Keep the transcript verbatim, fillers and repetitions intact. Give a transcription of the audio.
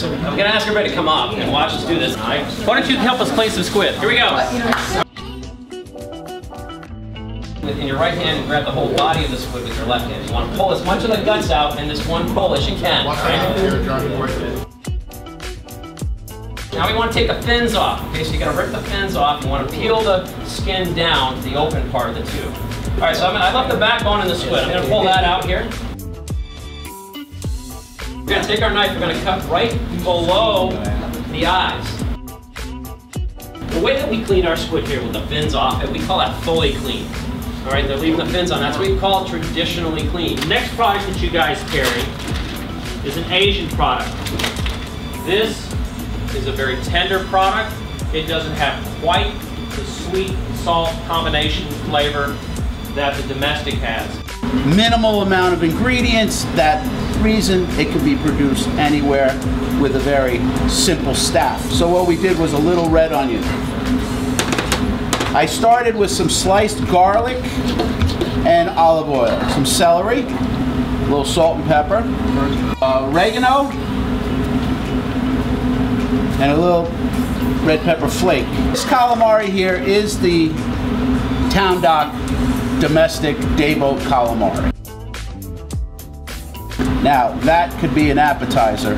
So I'm gonna ask everybody to come up and watch us do this. Why don't you help us play some squid? Here we go. In your right hand, grab the whole body of the squid with your left hand. You want to pull as much of the guts out in this one pull as you can. Right? Now we want to take the fins off. Okay, so you're gonna rip the fins off. You want to peel the skin down to the open part of the tube. All right, so I'm, I left the backbone in the squid. I'm gonna pull that out here. We're gonna take our knife, we're gonna cut right below the eyes. The way that we clean our squid here with the fins off, it, we call that fully clean. All right, they're leaving the fins on. That's what we call traditionally clean. The next product that you guys carry is an Asian product. This is a very tender product. It doesn't have quite the sweet and salt combination flavor that the domestic has. Minimal amount of ingredients that reason it can be produced anywhere with a very simple staff. So what we did was a little red onion. I started with some sliced garlic and olive oil, some celery, a little salt and pepper, uh, oregano, and a little red pepper flake. This calamari here is the Town Dock domestic day-boat calamari. Now, that could be an appetizer.